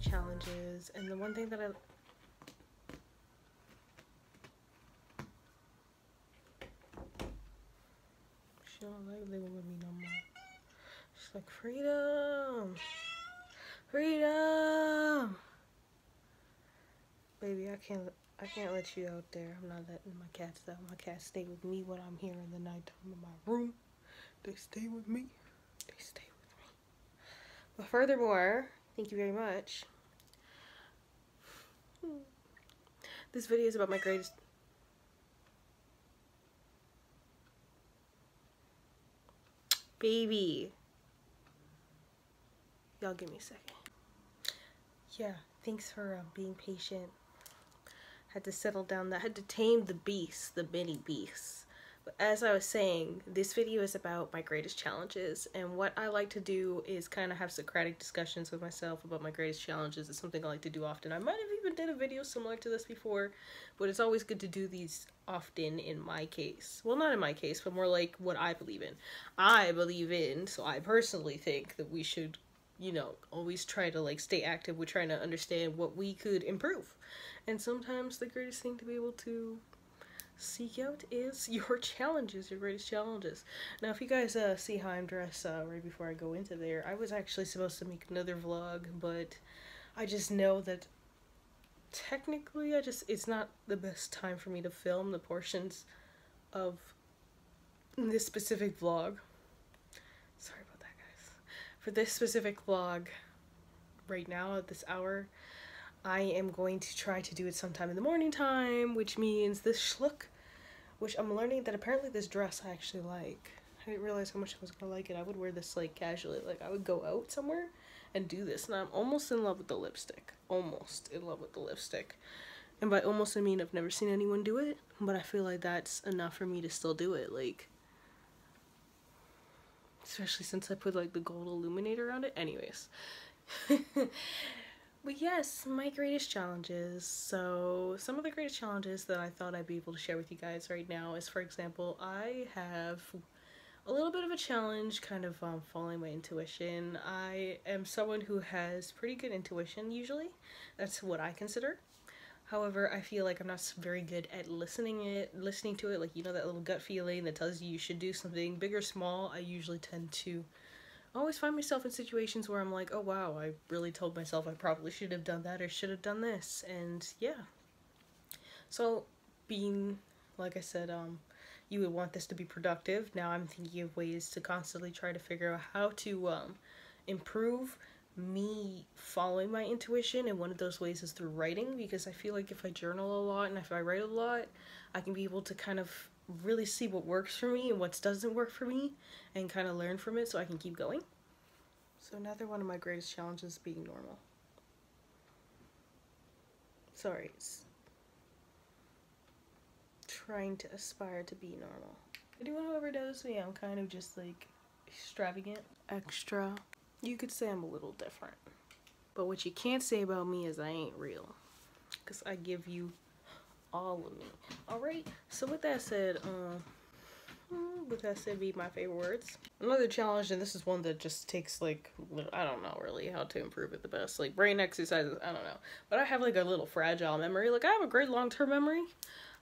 Challenges, and the one thing that she don't like living with me no more. She's like, freedom, freedom, baby. I can't let you out there. I'm not letting my cats out. My cats stay with me when I'm here in the nighttime in my room. They stay with me. They stay with me. But furthermore, thank you very much. This video is about my greatest... Baby. Y'all give me a second. Yeah, thanks for being patient. Had to settle down, had to tame the beast, the mini beast. But as I was saying, this video is about my greatest challenges, and what I like to do is kind of have Socratic discussions with myself about my greatest challenges. It's something I like to do often. I might have even did a video similar to this before, but it's always good to do these often in my case. Well, not in my case, but more like what I believe in. I believe in, so I personally think that we should, you know, always try to like stay active. We're trying to understand what we could improve. And sometimes the greatest thing to be able to seek out is your challenges, your greatest challenges. Now, if you guys see how I'm dressed right before I go into there, I was actually supposed to make another vlog, but I just know that technically it's not the best time for me to film the portions of this specific vlog. Sorry about that, guys. For this specific vlog right now at this hour, I am going to try to do it sometime in the morning time, which means this schlook, which I'm learning that apparently this dress I actually like. I didn't realize how much I was gonna like it. I would wear this like casually, like I would go out somewhere and do this. And I'm almost in love with the lipstick. Almost in love with the lipstick. And by almost I mean I've never seen anyone do it, but I feel like that's enough for me to still do it. Like, especially since I put like the gold illuminator on it. Anyways. But yes, my greatest challenges. So some of the greatest challenges that I thought I'd be able to share with you guys right now is, for example, I have a little bit of a challenge kind of following my intuition. I am someone who has pretty good intuition usually. That's what I consider. However, I feel like I'm not very good at listening to it. Like, you know, that little gut feeling that tells you should do something big or small. I usually tend to always find myself in situations where I'm like, oh wow, I really told myself I probably should have done that or should have done this. And yeah, so being, like I said, you would want this to be productive. Now I'm thinking of ways to constantly try to figure out how to improve me following my intuition, and one of those ways is through writing, because I feel like if I journal a lot and if I write a lot, I can be able to kind of really see what works for me and what doesn't work for me and kind of learn from it so I can keep going. So another one of my greatest challenges is being normal. Sorry, it's trying to aspire to be normal. Anyone who ever knows me, I'm kind of just like extravagant, extra. You could say I'm a little different, but what you can't say about me is I ain't real, because I give you all of me. All right, so with that said, be my favorite words. Another challenge, and this is one that just takes like, I don't know really how to improve it the best, like brain exercises, I don't know, but I have like a little fragile memory. Like, I have a great long-term memory.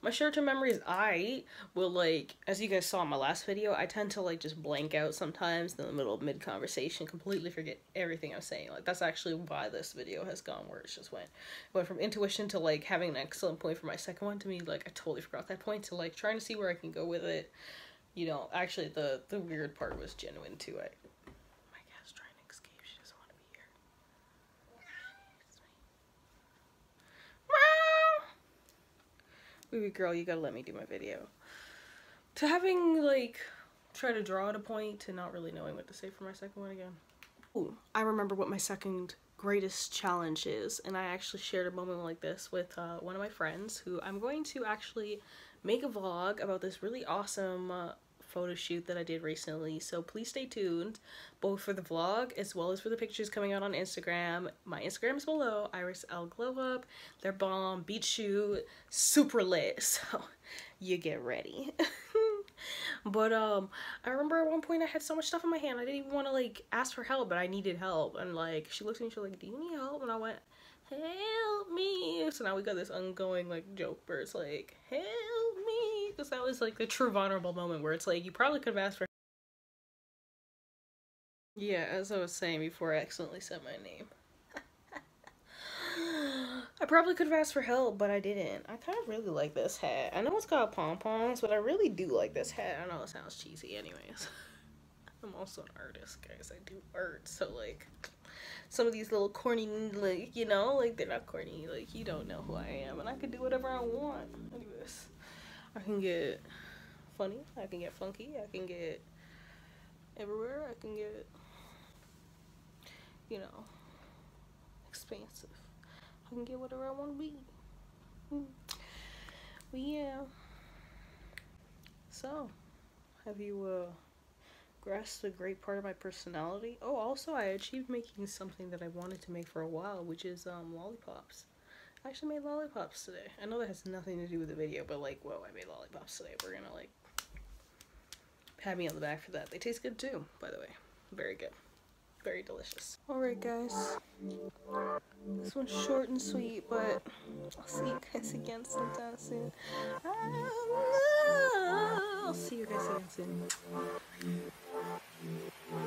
My short-term memory is I will, like, as you guys saw in my last video, I tend to like just blank out sometimes in the middle of mid-conversation, completely forget everything I'm saying. Like, that's actually why this video has gone where it just went. It went from intuition to like having an excellent point for my second one to me, like I totally forgot that point, to like trying to see where I can go with it. You know, actually the weird part was genuine too. My cat's trying to escape. She doesn't want to be here. Baby girl, you gotta let me do my video. To having like try to draw at a point to not really knowing what to say for my second one again. Ooh, I remember what my second greatest challenge is, and I actually shared a moment like this with one of my friends who I'm going to actually make a vlog about. This really awesome photo shoot that I did recently, so please stay tuned both for the vlog as well as for the pictures coming out on Instagram. My Instagram is below, iris_l_glow_up. They're bomb, beach shoot, super lit, so you get ready. But I remember at one point I had so much stuff in my hand I didn't even want to like ask for help, but I needed help, and like she looked at me, she was like, do you need help? And I went, help me. So now we got this ongoing like joke where it's like, help me, because that was like the true vulnerable moment where it's like you probably could have asked for. Yeah, as I was saying before, I accidentally said my name. I probably could have asked for help, but I didn't. I kind of really like this hat. I know it's called pom-poms, but I really do like this hat. I know it sounds cheesy anyways. I'm also an artist, guys. I do art, so like some of these little corny, like, you know, like they're not corny, like you don't know who I am, and I can do whatever I want. Anyways, I can get funny, I can get funky, I can get everywhere, I can get, you know, expansive. I can get whatever I want to be. But yeah, so have you grasped a great part of my personality? Oh, also I achieved making something that I wanted to make for a while, which is lollipops. I actually made lollipops today. I know that has nothing to do with the video, but like, whoa, I made lollipops today. We're gonna like pat me on the back for that. They taste good too, by the way. Very good. Very delicious. Alright guys, this one's short and sweet, but I'll see you guys again sometime soon. I'll see you guys again soon.